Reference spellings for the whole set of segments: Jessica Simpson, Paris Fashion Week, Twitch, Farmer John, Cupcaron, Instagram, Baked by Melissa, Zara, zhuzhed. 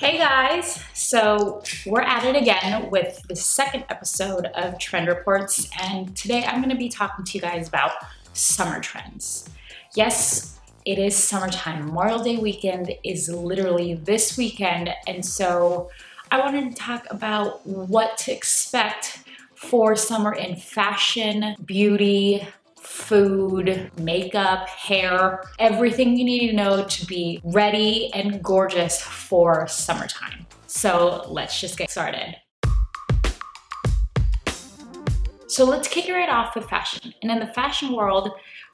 Hey guys, so we're at it again with the second episode of Trend Reports, and today I'm going to be talking to you guys about summer trends. Yes, it is summertime. Memorial Day weekend is literally this weekend, and so I wanted to talk about what to expect for summer in fashion, beauty, food, makeup, hair, everything you need to know to be ready and gorgeous for summertime. So let's just get started. So let's kick it right off with fashion. And in the fashion world,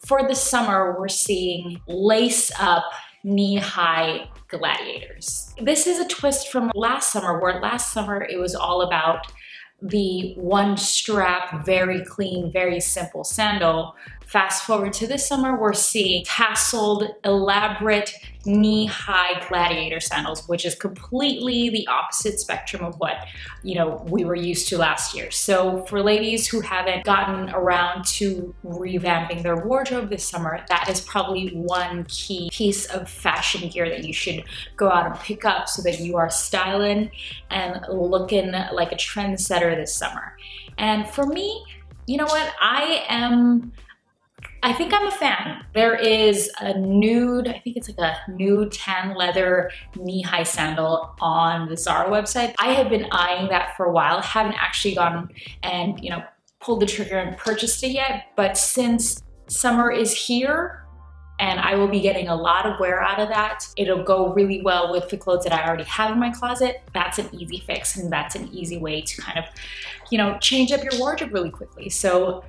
for the summer, we're seeing lace up, knee-high gladiators. This is a twist from last summer, where last summer it was all about the one strap, very clean, very simple sandal. Fast forward to this summer, we're seeing tasseled, elaborate, knee-high gladiator sandals, which is completely the opposite spectrum of what, we were used to last year. So for ladies who haven't gotten around to revamping their wardrobe this summer, that is probably one key piece of fashion gear that you should go out and pick up so that you are styling and looking like a trendsetter this summer. And for me, you know what? I think I'm a fan. There is a nude, I think it's like a nude tan leather knee-high sandal on the Zara website. I have been eyeing that for a while. Haven't actually gone and, pulled the trigger and purchased it yet, but since summer is here, and I will be getting a lot of wear out of that. It'll go really well with the clothes that I already have in my closet. That's an easy fix, and that's an easy way to kind of, change up your wardrobe really quickly. So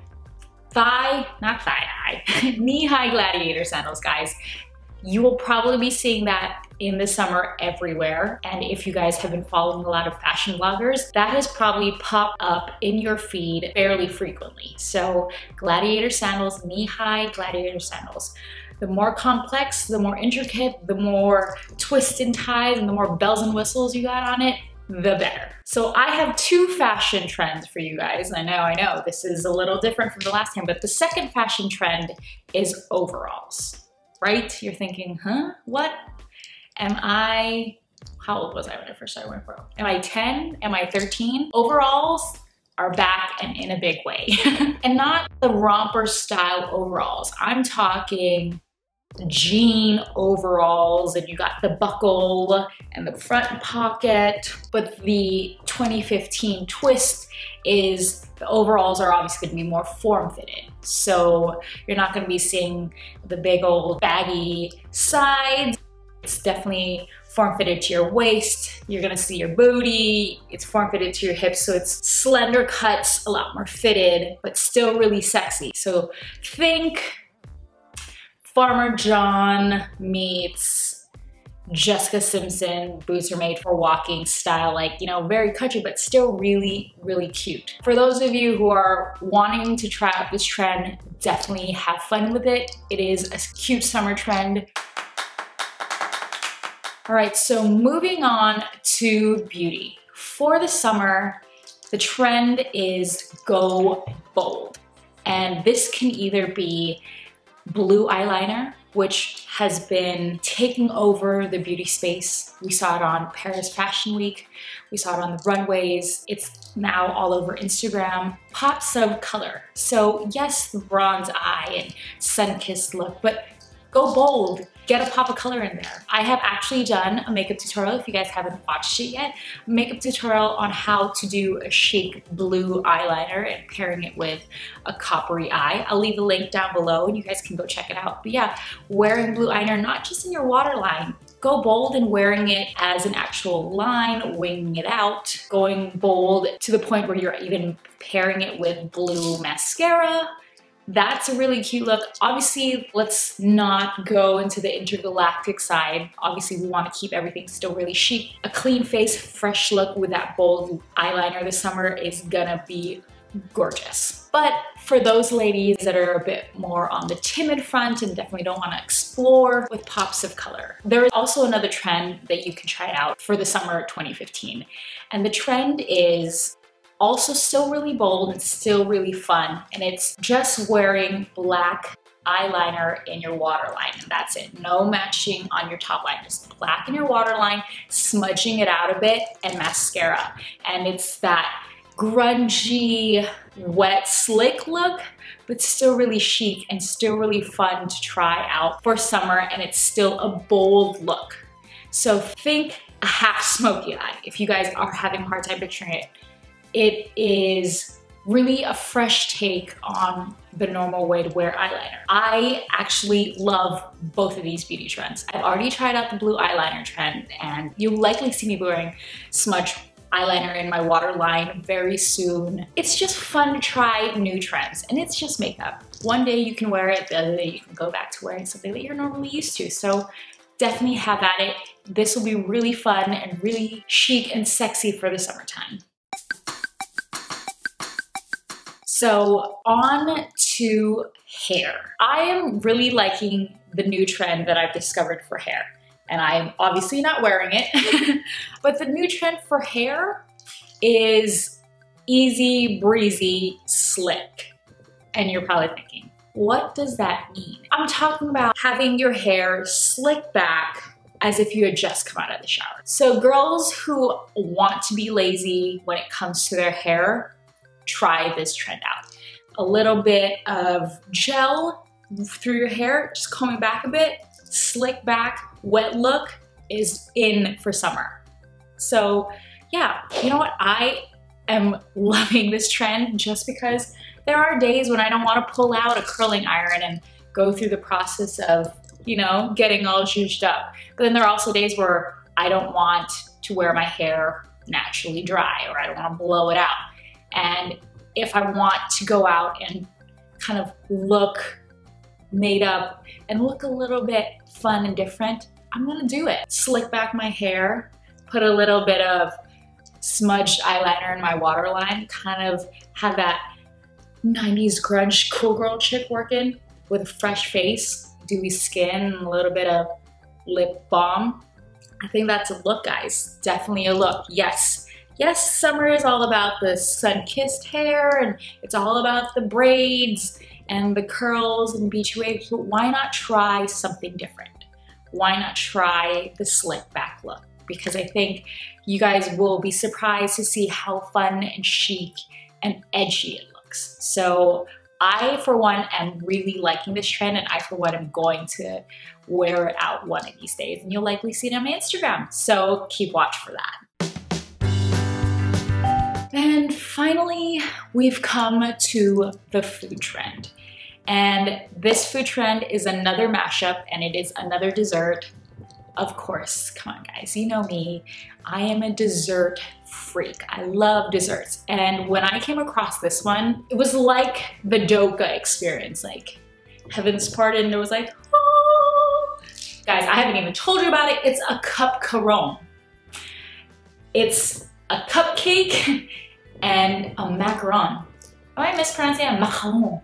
knee-high gladiator sandals, guys. You will probably be seeing that in the summer everywhere. And if you guys have been following a lot of fashion bloggers, that has probably popped up in your feed fairly frequently. So gladiator sandals, knee-high gladiator sandals. The more complex, the more intricate, the more twists and ties, and the more bells and whistles you got on it, the better. So I have two fashion trends for you guys. I know, this is a little different from the last time, but the second fashion trend is overalls. Right? You're thinking, huh? What? How old was I when I first started wearing overalls? Am I 10? Am I 13? Overalls are back and in a big way. And not the romper style overalls. I'm talking jean overalls, and you got the buckle and the front pocket, but the 2015 twist is the overalls are obviously going to be more form-fitted, so you're not going to be seeing the big old baggy sides. It's definitely form-fitted to your waist. You're going to see your booty. It's form-fitted to your hips, so it's slender cuts, a lot more fitted, but still really sexy. So think Farmer John meets Jessica Simpson. Boots are made for walking style, very country, but still really, really cute. For those of you who are wanting to try out this trend, definitely have fun with it. It is a cute summer trend. All right, so moving on to beauty. For the summer, the trend is go bold. And this can either be blue eyeliner, which has been taking over the beauty space. We saw it on Paris Fashion Week. We saw it on the runways. It's now all over Instagram. Pops of color. So yes, the bronze eye and sun-kissed look, but go bold. Get a pop of color in there. I have actually done a makeup tutorial, if you guys haven't watched it yet, a makeup tutorial on how to do a chic blue eyeliner and pairing it with a coppery eye. I'll leave a link down below and you guys can go check it out. But yeah, wearing blue eyeliner, not just in your waterline, go bold and wearing it as an actual line, winging it out, going bold to the point where you're even pairing it with blue mascara. That's a really cute look. Obviously, let's not go into the intergalactic side. Obviously, we want to keep everything still really chic. A clean face, fresh look with that bold eyeliner this summer is gonna be gorgeous. But for those ladies that are a bit more on the timid front and definitely don't want to explore, with pops of color. There is also another trend that you can try out for the summer 2015. And the trend is also still really bold and still really fun, and it's just wearing black eyeliner and your waterline, and that's it. No matching on your top line, just black in your waterline, smudging it out a bit, and mascara. And it's that grungy, wet, slick look, but still really chic and still really fun to try out for summer, and it's still a bold look. So think a half smoky eye, if you guys are having a hard time picturing it. It is really a fresh take on the normal way to wear eyeliner. I actually love both of these beauty trends. I've already tried out the blue eyeliner trend, and you'll likely see me wearing smudge eyeliner in my waterline very soon. It's just fun to try new trends, and it's just makeup. One day you can wear it, the other day you can go back to wearing something that you're normally used to. So definitely have at it. This will be really fun and really chic and sexy for the summertime. So on to hair. I am really liking the new trend that I've discovered for hair. And I'm obviously not wearing it, but the new trend for hair is easy, breezy, slick. And you're probably thinking, what does that mean? I'm talking about having your hair slick back as if you had just come out of the shower. So girls who want to be lazy when it comes to their hair, try this trend out. A little bit of gel through your hair, just combing back a bit, slick back, wet look is in for summer. So yeah, you know what? I am loving this trend just because there are days when I don't want to pull out a curling iron and go through the process of, you know, getting all zhuzhed up. But then there are also days where I don't want to wear my hair naturally dry, or I don't want to blow it out. And if I want to go out and kind of look made up and look a little bit fun and different, I'm gonna do it. Slick back my hair, put a little bit of smudged eyeliner in my waterline, kind of have that 90s grunge cool girl chick working with a fresh face, dewy skin, a little bit of lip balm. I think that's a look, guys. Definitely a look. Yes. Yes, summer is all about the sun-kissed hair, and it's all about the braids and the curls and beach waves, but why not try something different? Why not try the slick back look? Because I think you guys will be surprised to see how fun and chic and edgy it looks. So I, for one, am really liking this trend, and I, for one, am going to wear it out one of these days, and you'll likely see it on my Instagram. So keep watch for that. And finally, we've come to the food trend. And this food trend is another mashup, and it is another dessert. Of course, come on guys, you know me. I am a dessert freak. I love desserts. And when I came across this one, it was like the Doka experience, like heavens parted, and it was like, oh. Guys, I haven't even told you about it. It's a Cupcaron. It's a cupcake and a macaron. Am I mispronouncing it? Macaron.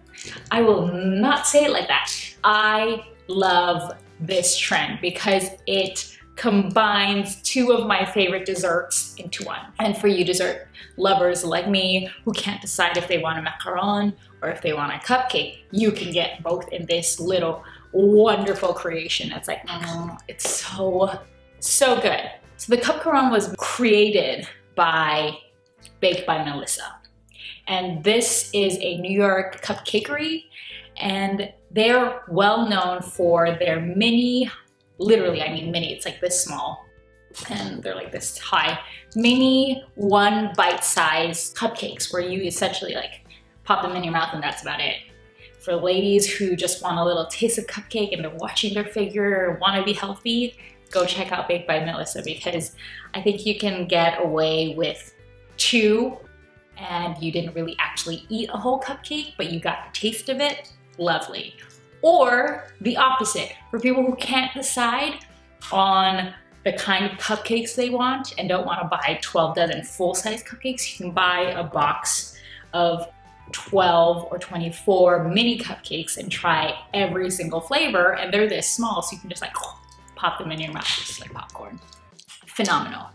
I will not say it like that. I love this trend because it combines two of my favorite desserts into one. And for you dessert lovers like me who can't decide if they want a macaron or if they want a cupcake, you can get both in this little wonderful creation. It's like, it's so good. So the Cupcaron was created by Baked by Melissa. And this is a New York cupcakery, and they're well known for their mini, literally, I mean mini, it's like this small, and they're like this high, mini one bite-sized cupcakes where you essentially like pop them in your mouth and that's about it. For ladies who just want a little taste of cupcake and they're watching their figure or want to be healthy, go check out Baked by Melissa, because I think you can get away with two and you didn't really actually eat a whole cupcake, but you got the taste of it. Lovely. Or the opposite, for people who can't decide on the kind of cupcakes they want and don't want to buy 12 dozen full-size cupcakes, you can buy a box of 12 or 24 mini cupcakes and try every single flavor, and they're this small, so you can just like pop them in your mouth, just like popcorn. Phenomenal.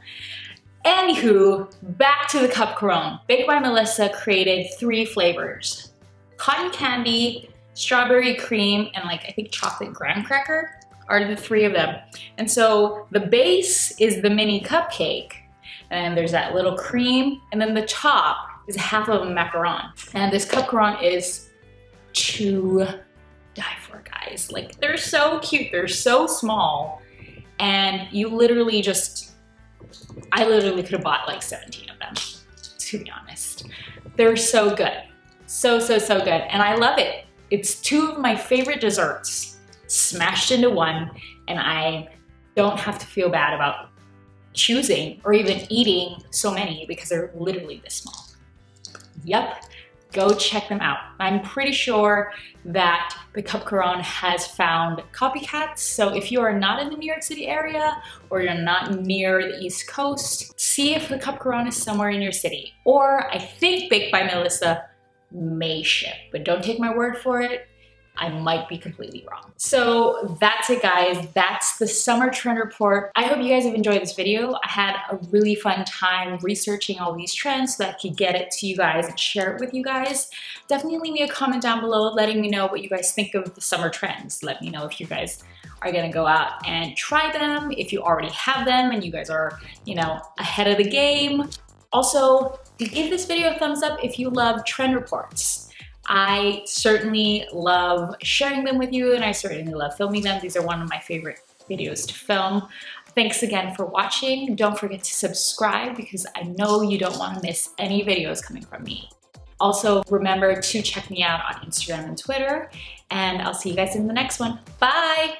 Anywho, back to the Cupcaron. Baked by Melissa created three flavors: cotton candy, strawberry cream, and like I think chocolate graham cracker are the three of them. And so the base is the mini cupcake, and there's that little cream, and then the top is half of a macaron. And this cupcaron is to die for, guys. Like, they're so cute, they're so small, and you literally just, I literally could have bought like 17 of them, to be honest. They're so good. So, so, so good, and I love it. It's two of my favorite desserts smashed into one, and I don't have to feel bad about choosing or even eating so many because they're literally this small. Yep, go check them out. I'm pretty sure that the Cupcaron has found copycats, so if you are not in the New York City area or you're not near the East Coast, see if the Cupcaron is somewhere in your city. Or I think Baked by Melissa may ship, but don't take my word for it. I might be completely wrong. So that's it, guys. That's the summer trend report. I hope you guys have enjoyed this video. I had a really fun time researching all these trends so that I could get it to you guys and share it with you guys. Definitely leave me a comment down below letting me know what you guys think of the summer trends. Let me know if you guys are gonna go out and try them, if you already have them and you guys are, you know, ahead of the game. Also, give this video a thumbs up if you love trend reports. I certainly love sharing them with you, and I certainly love filming them. These are one of my favorite videos to film. Thanks again for watching. Don't forget to subscribe because I know you don't want to miss any videos coming from me. Also, remember to check me out on Instagram and Twitter, and I'll see you guys in the next one. Bye!